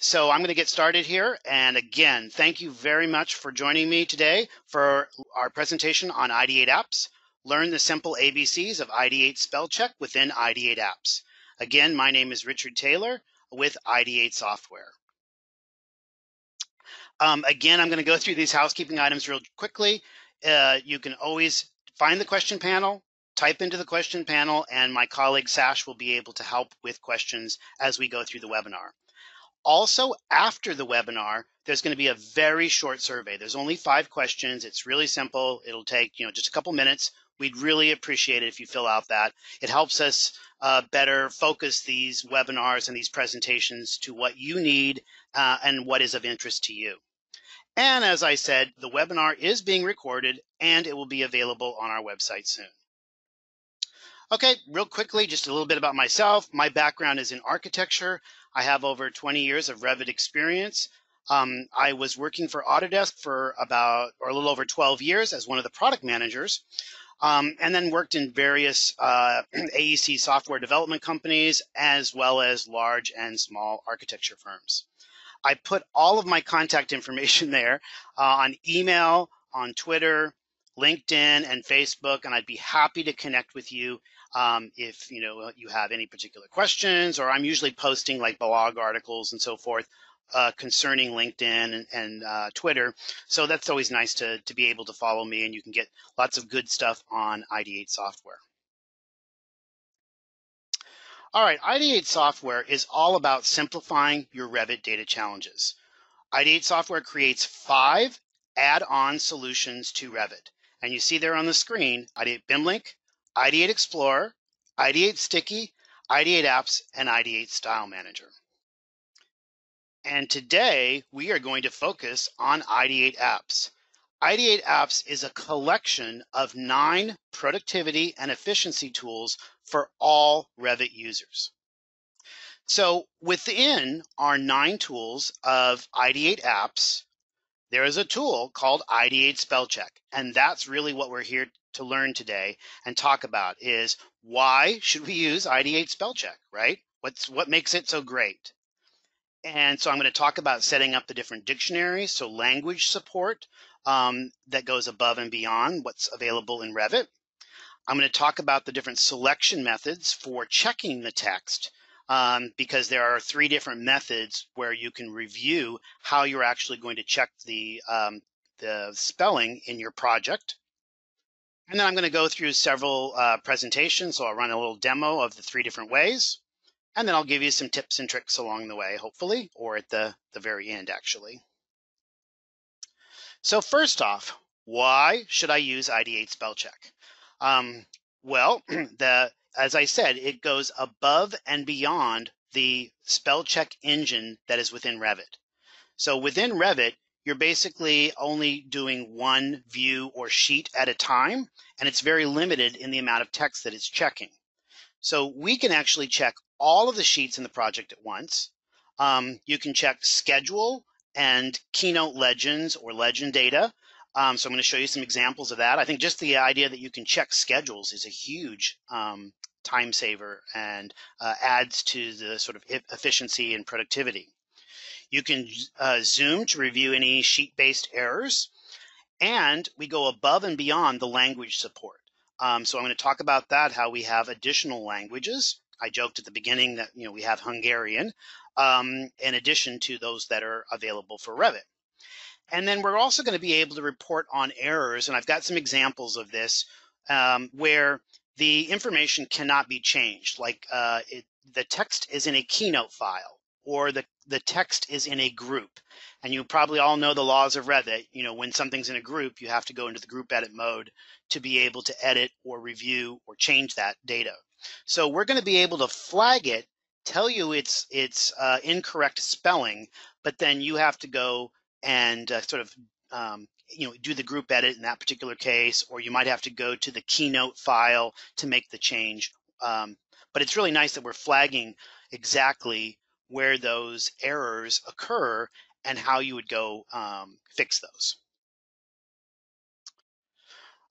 So I'm going to get started here. And again, thank you very much for joining me today for our presentation on Ideate Apps. Learn the simple ABCs of Ideate Spellcheck within Ideate Apps. Again, my name is Richard Taylor with Ideate Software. Again, I'm going to go through these housekeeping items real quickly. You can always find the question panel, type into the question panel, and my colleague Sash will be able to help with questions as we go through the webinar. Also, after the webinar, there's going to be a very short survey. There's only 5 questions. It's really simple. It'll take, just a couple minutes. We'd really appreciate it if you fill out that. It helps us better focus these webinars and these presentations to what you need and what is of interest to you. And as I said, the webinar is being recorded and it will be available on our website soon. Okay, real quickly, just a little bit about myself. My background is in architecture. I have over 20 years of Revit experience. I was working for Autodesk for a little over 12 years as one of the product managers, and then worked in various AEC software development companies, as well as large and small architecture firms. I put all of my contact information there on email, on Twitter, LinkedIn, and Facebook, and I'd be happy to connect with you if you have any particular questions, or I'm usually posting like blog articles and so forth concerning LinkedIn and Twitter. So that's always nice to be able to follow me, and you can get lots of good stuff on Ideate Software. All right, Ideate Software is all about simplifying your Revit data challenges. Ideate Software creates 5 add-on solutions to Revit. And you see there on the screen, Ideate BIMLink, Ideate Explorer, Ideate Sticky, Ideate Apps, and Ideate Style Manager. And today, we are going to focus on Ideate Apps. Ideate Apps is a collection of 9 productivity and efficiency tools for all Revit users. So within our 9 tools of Ideate Apps, there is a tool called Ideate Spellcheck, and that's really what we're here to learn today and talk about is why should we use Ideate Spellcheck, right? What makes it so great? And so I'm going to talk about setting up the different dictionaries, so language support that goes above and beyond what's available in Revit. I'm going to talk about the different selection methods for checking the text. Because there are 3 different methods where you can review how you're actually going to check the spelling in your project. And then I'm going to go through several presentations. So I'll run a little demo of the 3 different ways. And then I'll give you some tips and tricks along the way, hopefully, or at the very end, actually. So first off, why should I use Ideate Spellcheck? Well, as I said, it goes above and beyond the spell check engine that is within Revit. So within Revit, you're basically only doing 1 view or sheet at a time, and it's very limited in the amount of text that it's checking. So we can actually check all of the sheets in the project at once. You can check schedule and keynote legends or legend data. So I'm going to show you some examples of that. I think just the idea that you can check schedules is a huge time saver and adds to the sort of efficiency and productivity. You can zoom to review any sheet-based errors, and we go above and beyond the language support. So I'm going to talk about that, how we have additional languages. I joked at the beginning that we have Hungarian in addition to those that are available for Revit. And then we're also going to be able to report on errors, and I've got some examples of this where the information cannot be changed, like the text is in a keynote file or the text is in a group. And you probably all know the laws of Revit. When something's in a group, you have to go into the group edit mode to be able to edit or review or change that data. So we're going to be able to flag it, tell you it's incorrect spelling, but then you have to go and sort of do the group edit in that particular case, or you might have to go to the keynote file to make the change. But it's really nice that we're flagging exactly where those errors occur and how you would go fix those.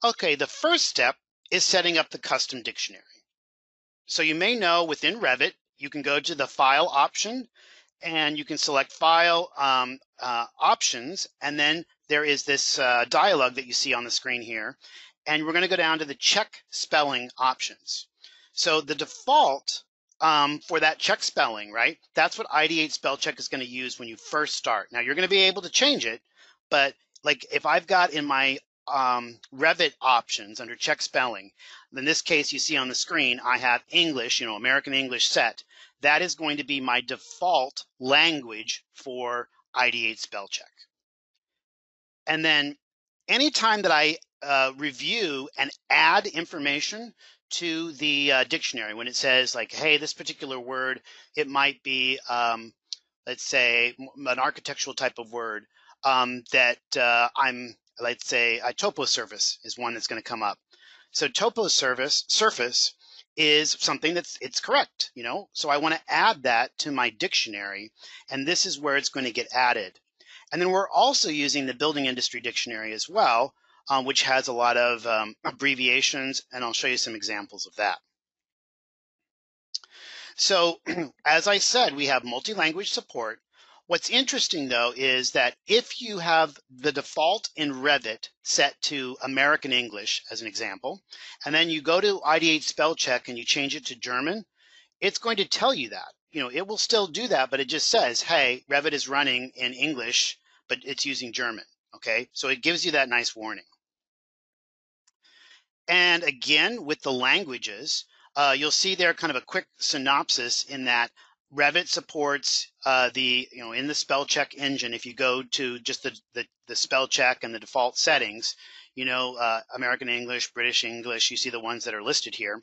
Okay, the first step is setting up the custom dictionary. So you may know within Revit, you can go to the file option and you can select File, Options, and then there is this dialog that you see on the screen here. And we're going to go down to the Check Spelling options. So the default for that check spelling, right, that's what Ideate Spellcheck is going to use when you first start. Now, you're going to be able to change it, but like if I've got in my Revit options under check spelling, in this case you see on the screen I have English, you know, American English set. That is going to be my default language for Ideate Spellcheck. And then anytime that I review and add information to the dictionary, when it says like, hey, this particular word, it might be, let's say, an architectural type of word that let's say a toposurface is one that's going to come up. So toposurface is something that's, it's correct, you know, so I want to add that to my dictionary, and this is where it's going to get added. And then we're also using the building industry dictionary as well, which has a lot of abbreviations, and I'll show you some examples of that. So as I said, we have multi-language support. What's interesting though is that if you have the default in Revit set to American English as an example, and then you go to Ideate Spellcheck and you change it to German, it's going to tell you that. You know, it will still do that, but it just says, hey, Revit is running in English, but it's using German, okay? So it gives you that nice warning. And again, with the languages, you'll see there kind of a quick synopsis in that Revit supports the, you know, in the spell check engine, if you go to just the spell check and the default settings, you know, American English, British English, you see the ones that are listed here.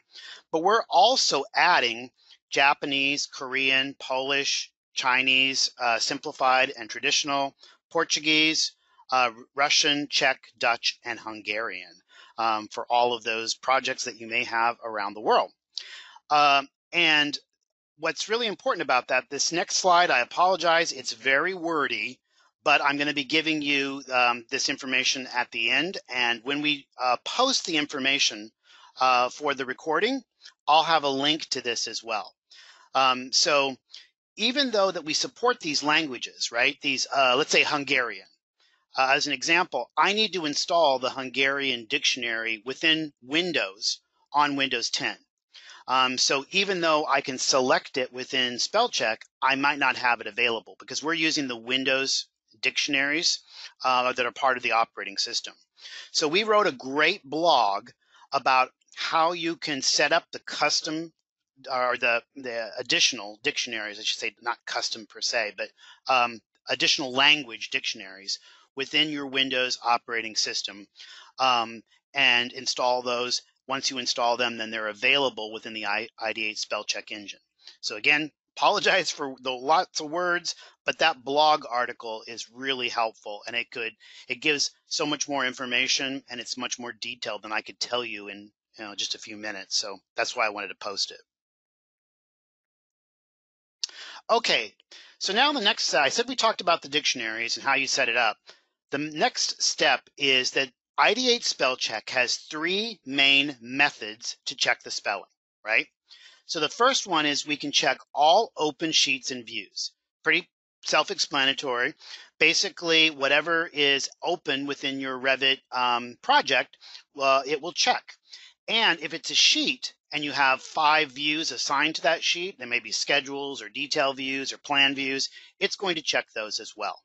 But we're also adding Japanese, Korean, Polish, Chinese, simplified and traditional, Portuguese, Russian, Czech, Dutch, and Hungarian. For all of those projects that you may have around the world. And what's really important about that, this next slide, I apologize, it's very wordy, but I'm going to be giving you this information at the end. And when we post the information for the recording, I'll have a link to this as well. So even though that we support these languages, right, these, let's say Hungarian. As an example, I need to install the Hungarian dictionary within Windows on Windows 10. So even though I can select it within Spellcheck, I might not have it available because we're using the Windows dictionaries that are part of the operating system. So we wrote a great blog about how you can set up the custom or the additional dictionaries, I should say, not custom per se, but additional language dictionaries within your Windows operating system and install those. Once you install them, then they're available within the Ideate Spellcheck engine. So again, apologize for the lots of words, but that blog article is really helpful, and it gives so much more information, and it's much more detailed than I could tell you in, you know, just a few minutes. So that's why I wanted to post it. Okay, so now the next, I said we talked about the dictionaries and how you set it up. The next step is that Ideate Spellcheck has three main methods to check the spelling, right? So the first one is we can check all open sheets and views. Pretty self-explanatory. Basically, whatever is open within your Revit project, it will check. And if it's a sheet and you have 5 views assigned to that sheet, there may be schedules or detail views or plan views, it's going to check those as well.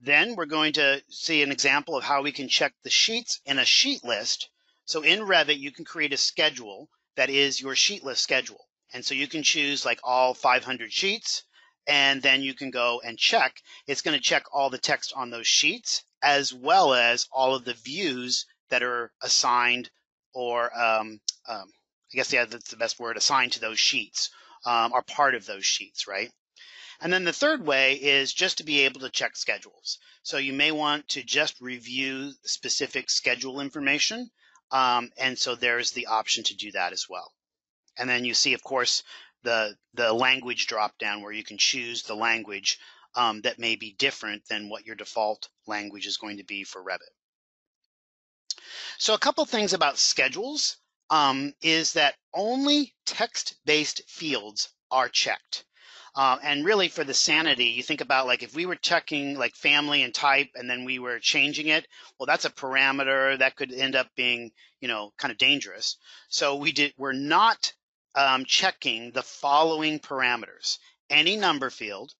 Then we're going to see an example of how we can check the sheets in a sheet list. So in Revit, you can create a schedule that is your sheet list schedule. And so you can choose like all 500 sheets, and then you can go and check. It's going to check all the text on those sheets, as well as all of the views that are assigned or, I guess, yeah, that's the best word, assigned to those sheets, are part of those sheets, right? And then the third way is just to be able to check schedules. So you may want to just review specific schedule information. And so there's the option to do that as well. And then you see, of course, the language dropdown where you can choose the language that may be different than what your default language is going to be for Revit. So a couple things about schedules is that only text-based fields are checked. And really for the sanity, you think about like if we were checking like family and type and then we were changing it, well, that's a parameter that could end up being, you know, kind of dangerous. So we're not checking the following parameters: any number field,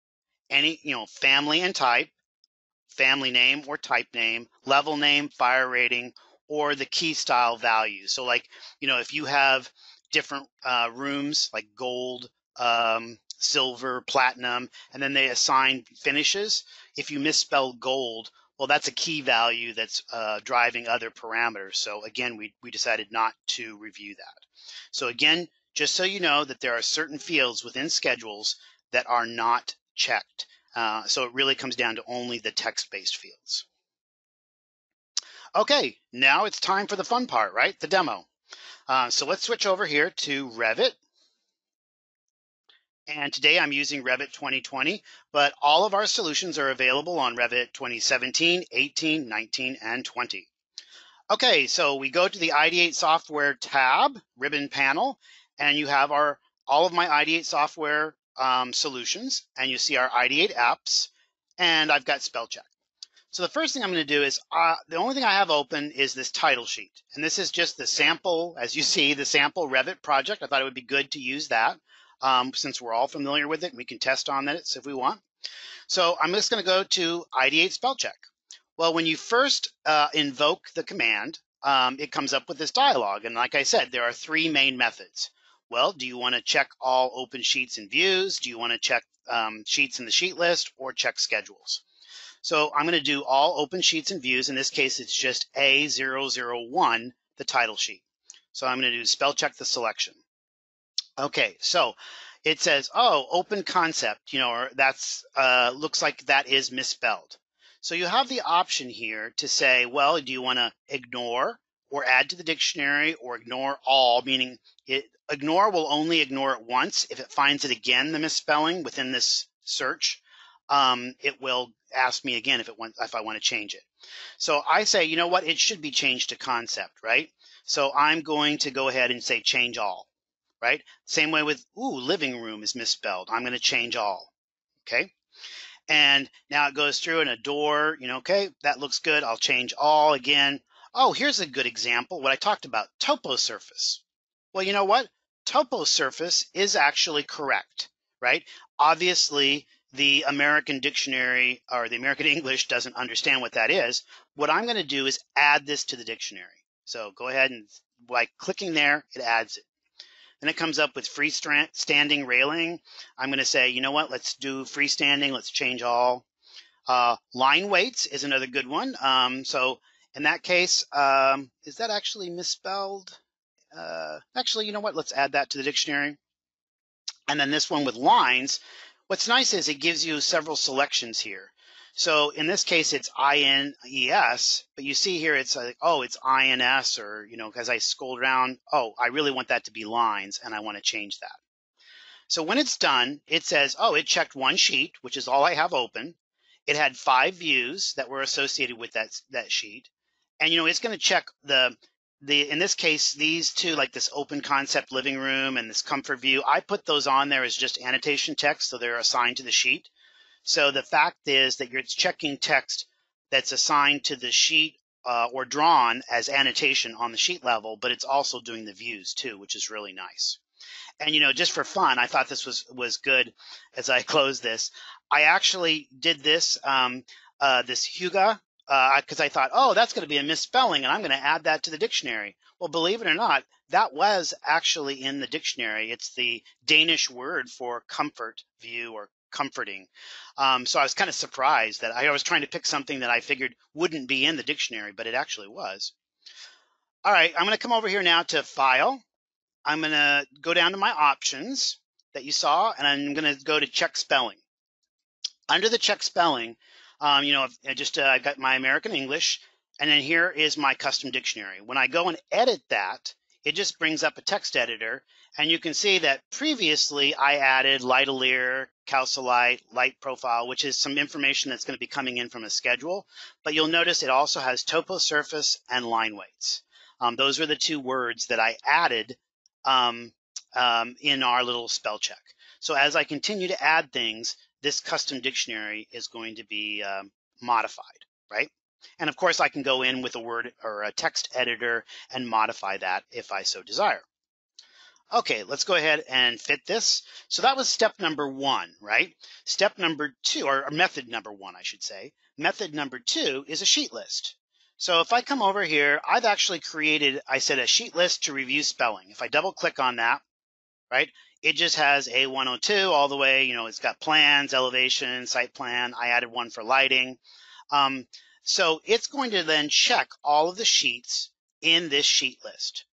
any, you know, family and type, family name or type name, level name, fire rating, or the key style values. So like, you know, if you have different rooms like gold, silver, platinum, and then they assign finishes, if you misspell gold, well, that's a key value that's driving other parameters. So again, we decided not to review that. So again, just so you know that there are certain fields within schedules that are not checked. So it really comes down to only the text-based fields. Okay, now it's time for the fun part, right? The demo. So let's switch over here to Revit. And today I'm using Revit 2020, but all of our solutions are available on Revit 2017, 18, 19, and 20. Okay, so we go to the Ideate Software tab, ribbon panel, and you have our all of my Ideate Software solutions, and you see our Ideate apps, and I've got Spellcheck. So the first thing I'm going to do is, the only thing I have open is this title sheet, and this is just the sample, as you see, the sample Revit project. I thought it would be good to use that. Since we're all familiar with it, and we can test on this if we want. So I'm just going to go to Ideate Spellcheck. Well, when you first invoke the command, it comes up with this dialog. And like I said, there are three main methods. Well, do you want to check all open sheets and views? Do you want to check sheets in the sheet list or check schedules? So I'm going to do all open sheets and views. In this case, it's just A001, the title sheet. So I'm going to do Spellcheck the selection. Okay, so it says, oh, open concept, you know, or that's looks like that is misspelled. So you have the option here to say, well, do you want to ignore or add to the dictionary or ignore all, meaning ignore will only ignore it once. If it finds it again, the misspelling within this search, it will ask me again if I want to change it. So I say, you know what, it should be changed to concept, right? So I'm going to go ahead and say change all. Right? Same way with, ooh, living room is misspelled. I'm going to change all. Okay. And now it goes through and a door, you know, okay, that looks good. I'll change all again. Oh, here's a good example. What I talked about, toposurface. Well, you know what? Toposurface is actually correct, right? Obviously, the American dictionary or the American English doesn't understand what that is. What I'm going to do is add this to the dictionary. So go ahead and by clicking there, it adds it. And it comes up with freestanding railing. I'm going to say, you know what, let's do freestanding. Let's change all. Line weights is another good one. So in that case, is that actually misspelled? Actually, you know what, let's add that to the dictionary. And then this one with lines. What's nice is it gives you several selections here. So in this case, it's INES, but you see here, it's like, oh, it's INS, or, you know, because I scroll down, oh, I really want that to be lines, and I want to change that. So when it's done, it says, oh, it checked one sheet, which is all I have open. It had 5 views that were associated with that sheet. And, you know, it's going to check the in this case, these two, like this open concept living room and this comfort view, I put those on there as just annotation text, so they're assigned to the sheet. So the fact is that you're checking text that's assigned to the sheet or drawn as annotation on the sheet level, but it's also doing the views too, which is really nice. And, you know, just for fun, I thought this was good as I close this. I actually did this, this hygge, because I thought, oh, that's going to be a misspelling, and I'm going to add that to the dictionary. Well, believe it or not, that was actually in the dictionary. It's the Danish word for comfort view or comforting. So I was kind of surprised that I was trying to pick something that I figured wouldn't be in the dictionary, but it actually was. All right, I'm going to come over here now to File. I'm going to go down to my options that you saw, and I'm going to go to Check Spelling. Under the Check Spelling, you know, I've got my American English, and then here is my custom dictionary. When I go and edit that, it just brings up a text editor, and you can see that previously I added Lightolier, Calcolite, Light Profile, which is some information that's going to be coming in from a schedule. But you'll notice it also has toposurface and line weights. Those are the two words that I added in our little spell check. So as I continue to add things, this custom dictionary is going to be modified, right? And of course, I can go in with a word or a text editor and modify that if I so desire. Okay, let's go ahead and fit this. So that was step number one, right? Step number two, or method number one, I should say. Method number two is a sheet list. So if I come over here, I've actually created, I said, a sheet list to review spelling. If I double click on that, right, it just has A102 all the way, you know, it's got plans, elevation, site plan. I added one for lighting. So it's going to then check all of the sheets in this sheet list.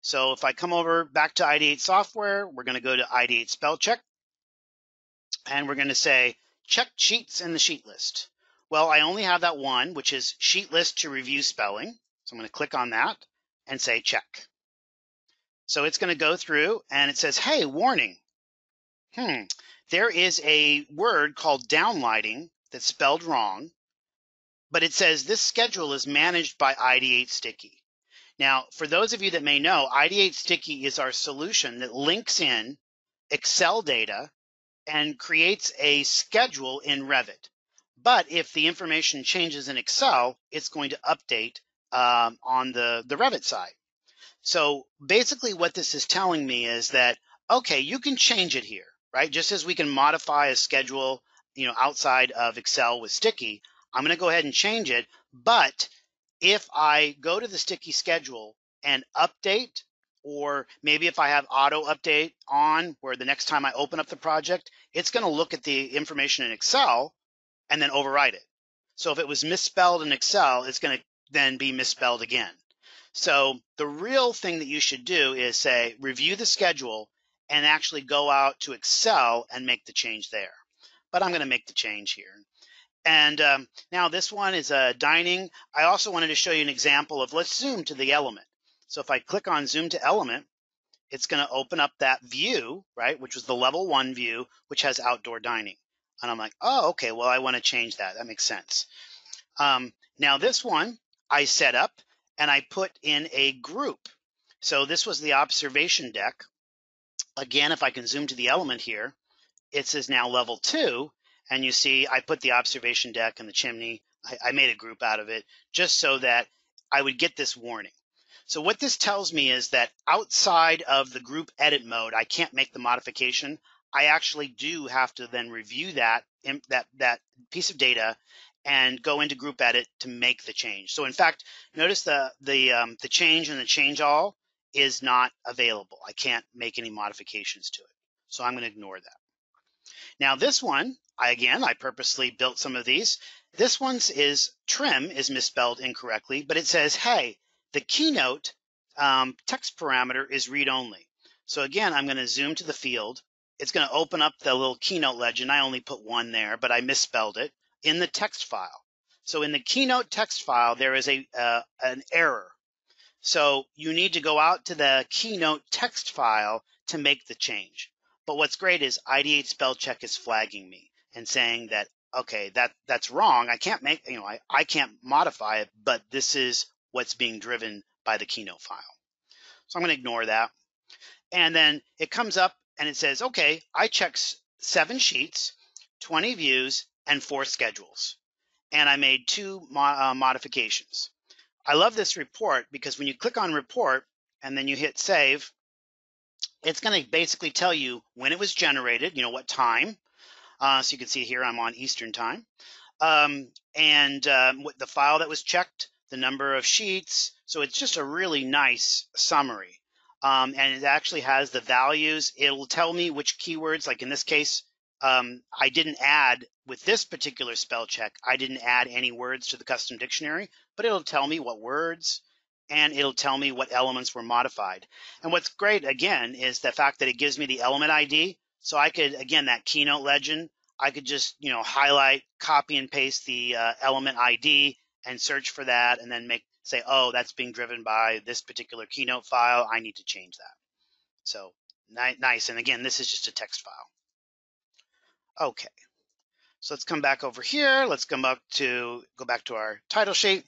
So if I come over back to Ideate Software, we're going to go to Ideate Spellcheck, and we're going to say check sheets in the sheet list. Well, I only have that one, which is sheet list to review spelling. So I'm going to click on that and say check. So it's going to go through and it says, hey, warning. There is a word called downlighting that's spelled wrong, but it says this schedule is managed by Ideate Sticky. Now, for those of you that may know, Ideate Sticky is our solution that links in Excel data and creates a schedule in Revit. But if the information changes in Excel, it's going to update on the Revit side. So basically what this is telling me is that, okay, you can change it here, right? Just as we can modify a schedule, you know, outside of Excel with Sticky, I'm going to go ahead and change it, but if I go to the Sticky schedule and update, or maybe if I have auto update on where the next time I open up the project, it's going to look at the information in Excel and then override it. So if it was misspelled in Excel, it's going to then be misspelled again. So the real thing that you should do is say, review the schedule and actually go out to Excel and make the change there. But I'm going to make the change here. And now this one is dining. I also wanted to show you an example of, let's zoom to the element. So if I click on zoom to element, it's going to open up that view, right, which was the level one view, which has outdoor dining. And I'm like, oh, okay, well, I want to change that. That makes sense. Now this one I set up and I put in a group. So this was the observation deck. Again, if I can zoom to the element here, it says now level two. And you see, I put the observation deck and the chimney. I made a group out of it just so that I would get this warning. So what this tells me is that outside of the group edit mode, I can't make the modification. I actually do have to then review that piece of data and go into group edit to make the change. So in fact, notice the change and the change all is not available. I can't make any modifications to it. So I'm going to ignore that. Now this one, I purposely built some of these. This one's is trim is misspelled incorrectly, but it says, hey, the keynote text parameter is read-only. So again, I'm going to zoom to the field. It's going to open up the little keynote legend. I only put one there, but I misspelled it in the text file. So in the keynote text file, there is an error. So you need to go out to the keynote text file to make the change. But what's great is Ideate Spellcheck is flagging me and saying that, okay, that's wrong. I can't make, you know, I can't modify it, but this is what's being driven by the keynote file. So I'm going to ignore that. And then it comes up and it says, okay, I checked 7 sheets, 20 views, and 4 schedules. And I made 2 modifications. I love this report because when you click on report and then you hit save, it's going to basically tell you when it was generated, you know, what time. So you can see here I'm on Eastern time. The file that was checked, the number of sheets. So it's just a really nice summary. And it actually has the values. It'll tell me which keywords, like in this case, I didn't add, with this particular spell check, I didn't add any words to the custom dictionary, but it'll tell me what words, and it'll tell me what elements were modified. And what's great, again, is the fact that it gives me the element ID. So I could, again, that keynote legend, I could just, you know, highlight, copy and paste the element ID and search for that and then say, oh, that's being driven by this particular keynote file. I need to change that. So nice. And again, this is just a text file. Okay. So let's come back over here. Let's go back to our title sheet.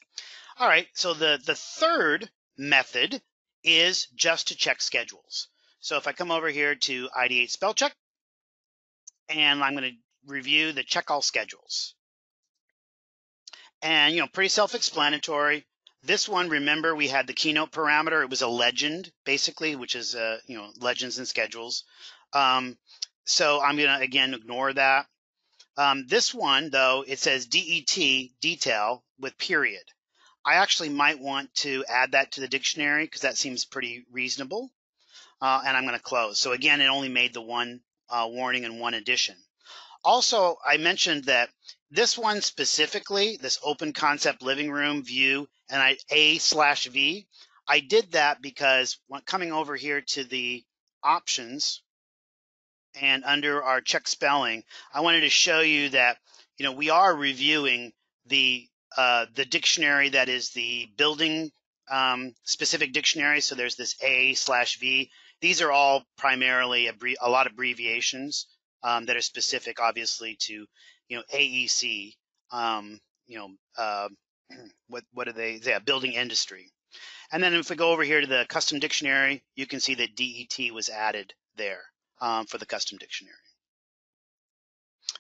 All right, so the third method is just to check schedules. So if I come over here to Ideate Spellcheck, and I'm going to review the check all schedules. And, you know, pretty self-explanatory. This one, remember, we had the keynote parameter. It was a legend, basically, which is, you know, legends and schedules. So I'm going to, again, ignore that. This one, though, it says DET, detail, with period. I actually might want to add that to the dictionary because that seems pretty reasonable. And I'm going to close. So, again, it only made the one warning and one addition. Also, I mentioned that this one specifically, this open concept living room view and A/V, I did that because when coming over here to the options and under our check spelling, I wanted to show you that, you know, we are reviewing the dictionary that is the building specific dictionary. So there's this A/V. These are all primarily a lot of abbreviations that are specific, obviously, to, you know, AEC, you know, what are they? Yeah, building industry. And then if we go over here to the custom dictionary, you can see that DET was added there for the custom dictionary.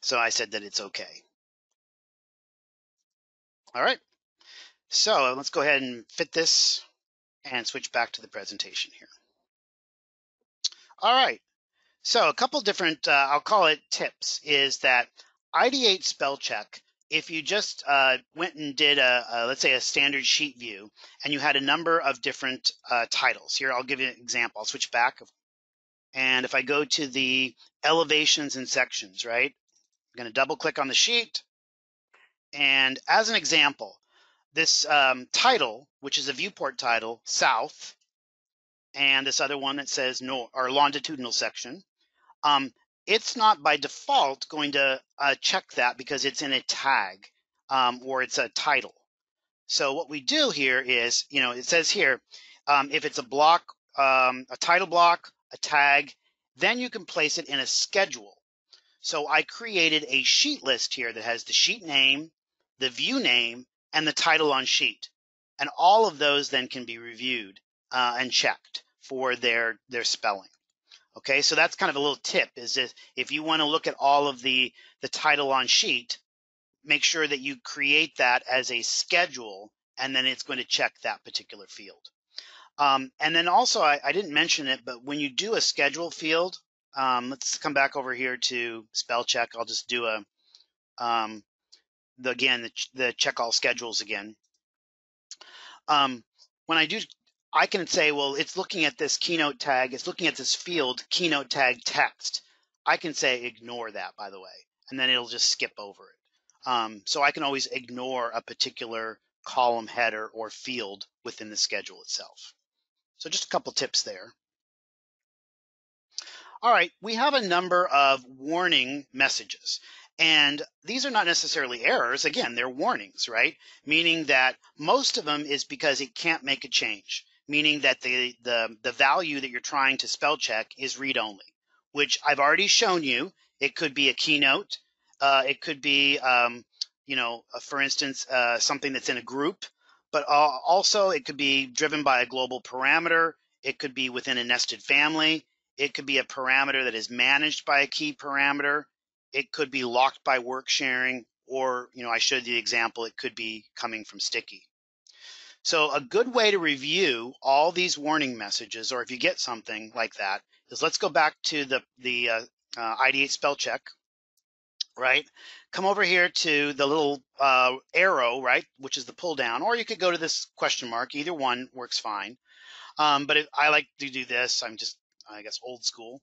So I said that it's okay. All right. So let's go ahead and fit this and switch back to the presentation here. All right. So a couple different, I'll call it tips, is that Ideate Spellcheck, if you just went and did a, let's say, a standard sheet view, and you had a number of different titles. Here, I'll give you an example. I'll switch back. And if I go to the elevations and sections, right, I'm going to double click on the sheet. And as an example, this title, which is a viewport title, south, and this other one that says north or longitudinal section, it's not by default going to check that because it's in a tag or it's a title. So what we do here is, you know, it says here, if it's a block, a title block, a tag, then you can place it in a schedule. So I created a sheet list here that has the sheet name, the view name, and the title on sheet. And all of those then can be reviewed and checked for their spelling. Okay, so that's kind of a little tip, is if you want to look at all of the title on sheet, make sure that you create that as a schedule, and then it's going to check that particular field. And then also, I didn't mention it, but when you do a schedule field, let's come back over here to spell check. I'll just do a, the check all schedules again. When I do, I can say, well, it's looking at this keynote tag. It's looking at this field, keynote tag text. I can say ignore that, by the way, and then it'll just skip over it. So I can always ignore a particular column header or field within the schedule itself. So just a couple tips there. All right, we have a number of warning messages. And these are not necessarily errors. Again, they're warnings, right? Meaning that most of them is because it can't make a change. Meaning that the value that you're trying to spell check is read-only, which I've already shown you. It could be a keynote. It could be, you know, for instance, something that's in a group. But also it could be driven by a global parameter. It could be within a nested family. It could be a parameter that is managed by a key parameter. It could be locked by work sharing. Or, you know, I showed you the example. It could be coming from sticky. So a good way to review all these warning messages, or if you get something like that, is let's go back to the Ideate Spellcheck, right? Come over here to the little arrow, right, which is the pull down, or you could go to this question mark. Either one works fine. But I like to do this. I'm just, I guess, old school.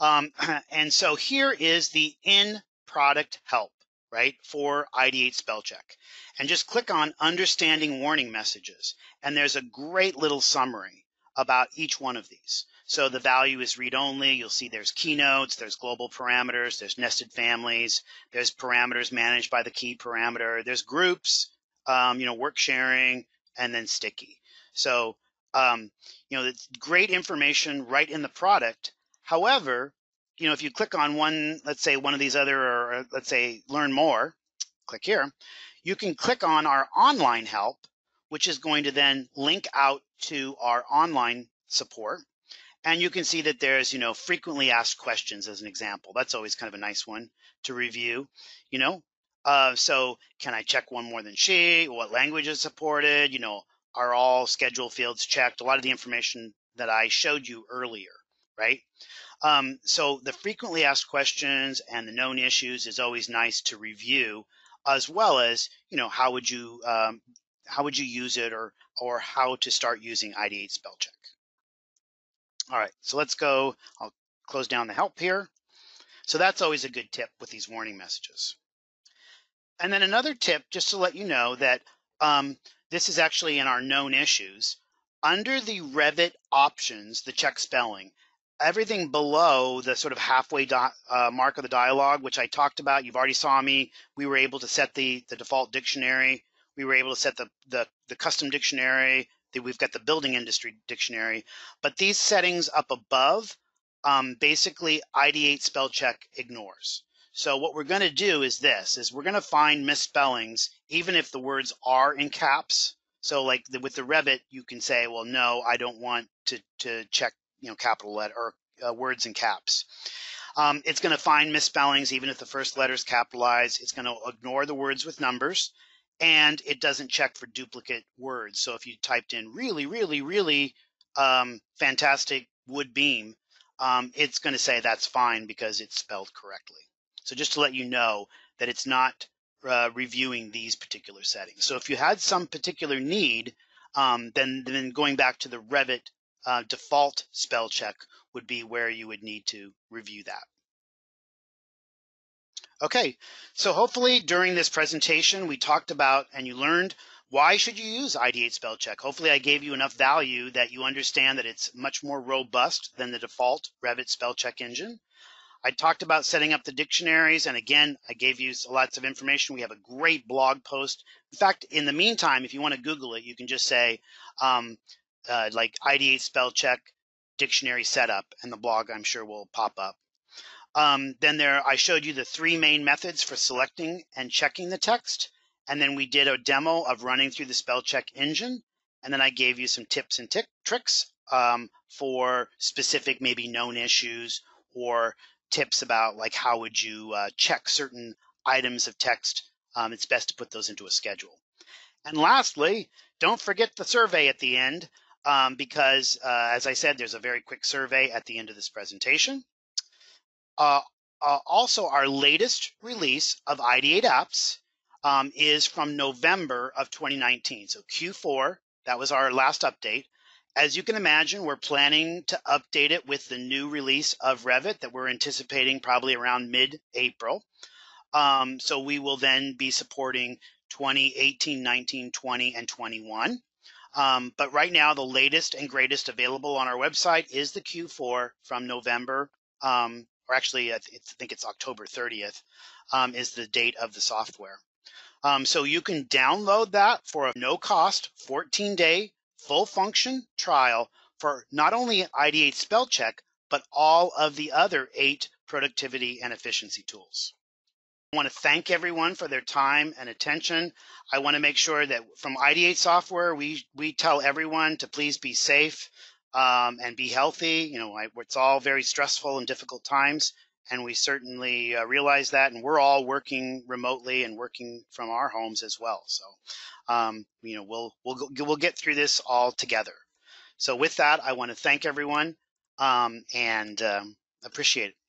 And so here is the in product help, right, for Ideate Spellcheck. And just click on understanding warning messages. And there's a great little summary about each one of these. So the value is read only. You'll see there's keynotes, there's global parameters, there's nested families, there's parameters managed by the key parameter, there's groups, you know, work sharing, and then sticky. So, you know, it's great information right in the product. However, you know, if you click on one, let's say one of these other, or let's say learn more, click here, you can click on our online help, which is going to then link out to our online support. And you can see that there's, you know, frequently asked questions as an example. That's always kind of a nice one to review, you know. So can I check one more than she? What language is supported? You know, are all schedule fields checked? A lot of the information that I showed you earlier, right? So the frequently asked questions and the known issues is always nice to review, as well as, you know, how would you use it, or how to start using Ideate Spellcheck. All right, so let's go. I'll close down the help here. So that's always a good tip with these warning messages. And then another tip, just to let you know that this is actually in our known issues. Under the Revit options, the check spelling, everything below the sort of halfway mark of the dialogue, which I talked about, you've already saw me. We were able to set the default dictionary. We were able to set the custom dictionary. We've got the building industry dictionary, but these settings up above, basically Ideate Spellcheck ignores. So what we're going to do is this, is we're going to find misspellings, even if the words are in caps. So like with the Revit, you can say, well, no, I don't want to check, you know, capital letter or words in caps. It's going to find misspellings, even if the first letter is capitalized. It's going to ignore the words with numbers. And it doesn't check for duplicate words. So if you typed in really, really, really fantastic wood beam, it's going to say that's fine because it's spelled correctly. So just to let you know that it's not reviewing these particular settings. So if you had some particular need, then going back to the Revit default spell check would be where you would need to review that. Okay, so hopefully during this presentation, we talked about and you learned why should you use Ideate Spellcheck. Hopefully I gave you enough value that you understand that it's much more robust than the default Revit Spellcheck engine. I talked about setting up the dictionaries, and again, I gave you lots of information. We have a great blog post. In fact, in the meantime, if you want to Google it, you can just say like Ideate Spellcheck dictionary setup, and the blog I'm sure will pop up. Then I showed you the three main methods for selecting and checking the text. And then we did a demo of running through the spell check engine. And then I gave you some tips and tricks for specific, maybe known issues, or tips about like how would you check certain items of text. It's best to put those into a schedule. And lastly, don't forget the survey at the end, because as I said, there's a very quick survey at the end of this presentation. Also, our latest release of Ideate Apps is from November of 2019. So Q4, that was our last update. As you can imagine, we're planning to update it with the new release of Revit that we're anticipating probably around mid-April. So we will then be supporting 2018, 19, 20, and 21. But right now, the latest and greatest available on our website is the Q4 from November. Or actually, I think it's October 30th is the date of the software. So you can download that for a no-cost 14-day full-function trial for not only Ideate Spellcheck, but all of the other 8 productivity and efficiency tools. I want to thank everyone for their time and attention. I want to make sure that from Ideate Software, we tell everyone to please be safe. And be healthy. You know, it's all very stressful and difficult times, and we certainly realize that. And we're all working remotely and working from our homes as well. So, you know, we'll get through this all together. So, with that, I want to thank everyone and appreciate it.